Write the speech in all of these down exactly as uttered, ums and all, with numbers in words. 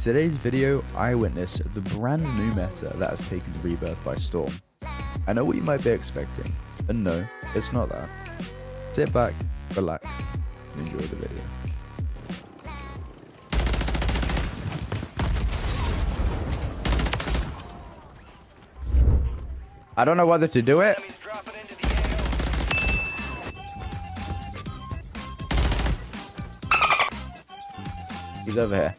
today's video, I witnessed the brand new meta that has taken Rebirth by storm. I know what you might be expecting, and no, it's not that. Sit back, relax, and enjoy the video. I don't know whether to do it. He's over here.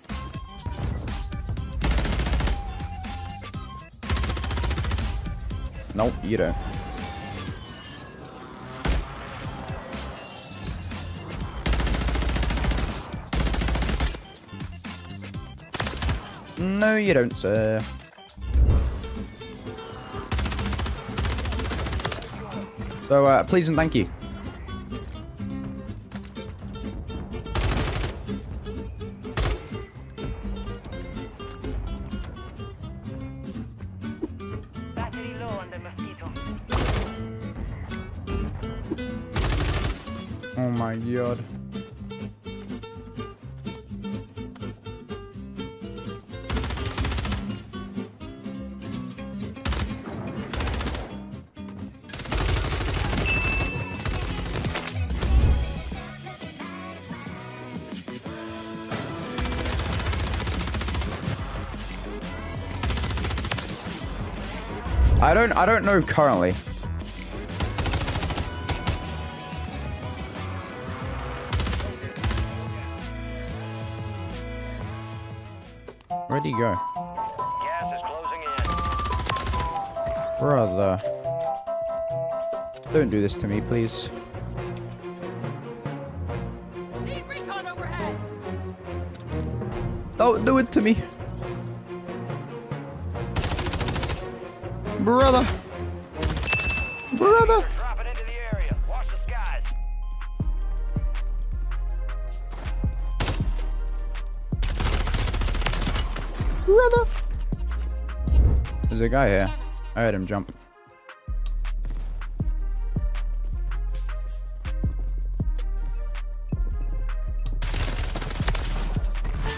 Nope, you don't. No, you don't, sir. So, uh, please and thank you. Battery low on the mosquito. Oh my god. I don't, I don't know currently. Where'd he go? Gas is closing in. Brother. Don't do this to me, please. Need recon overhead. Don't do it to me. Brother, brother. Dropping into the area. Watch the skies. Brother. There's a guy here. I heard him jump.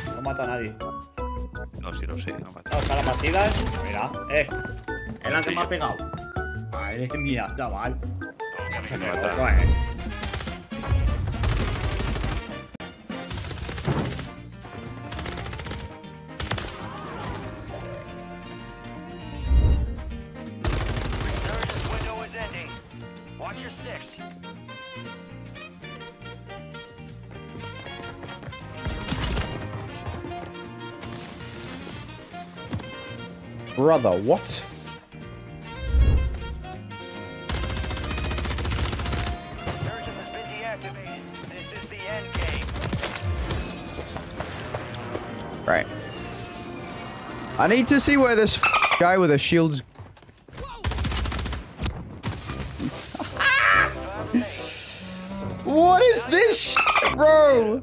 No mata a nadie. No, si no, sí, no mata. Está la partida. Mira, eh. El antes me ha pegado. Madre mía, chaval. No, me otro, eh. Brother, what? Right. I need to see where this f guy with a shield's. What is this shit, bro?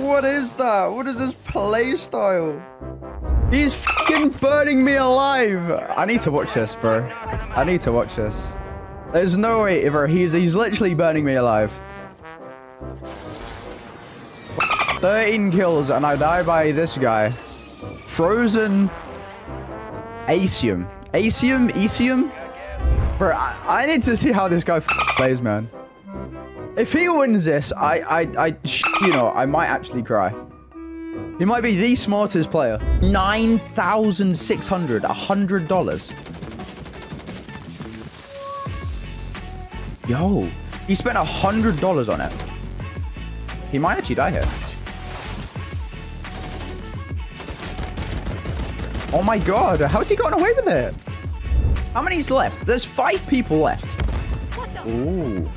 What is that? What is this play style? He's fucking burning me alive. I need to watch this, bro. I need to watch this. There's no way, bro. He's he's literally burning me alive. thirteen kills and I die by this guy. Frozen Asium. Asium? Asium? Bro, I, I need to see how this guy f plays, man. If he wins this, I, I, I, sh you know, I might actually cry. He might be the smartest player. nine thousand six hundred dollars, one hundred dollars. Yo, he spent one hundred dollars on it. He might actually die here. Oh my god, how's he gotten away with it? How many's left? There's five people left. What the? Ooh.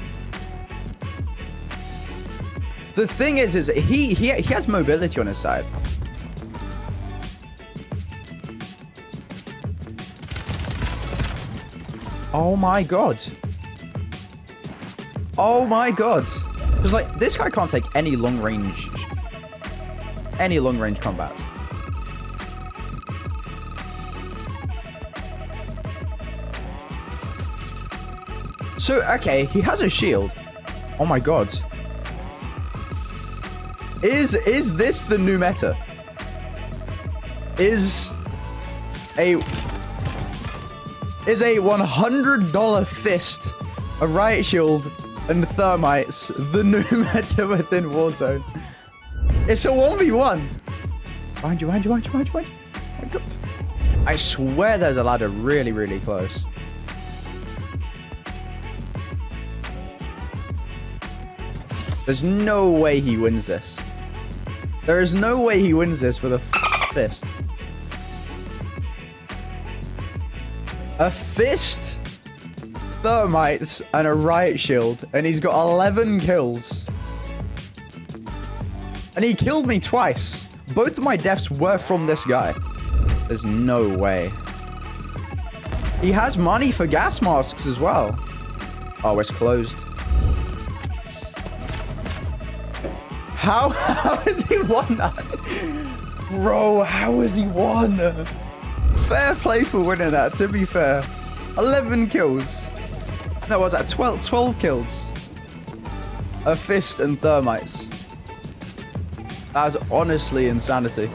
The thing is, is he, he, he has mobility on his side. Oh my god. Oh my god. Because, like, this guy can't take any long range, any long range combat. So, okay, he has a shield. Oh my god. Is is this the new meta? Is a is a one hundred dollar fist, a riot shield, and thermites the new meta within Warzone? It's a one v one. Behind you, behind you, behind you, behind you, behind you. Oh my God. I swear there's a ladder really, really close. There's no way he wins this. There is no way he wins this with a f fist. A fist, thermites, and a riot shield, and he's got eleven kills. And he killed me twice. Both of my deaths were from this guy. There's no way. He has money for gas masks as well. Oh, it's closed. How, how has he won that? Bro, how has he won? Fair play for winning that, to be fair. eleven kills. No, what was that? twelve, twelve kills. A fist and thermites. That was honestly insanity.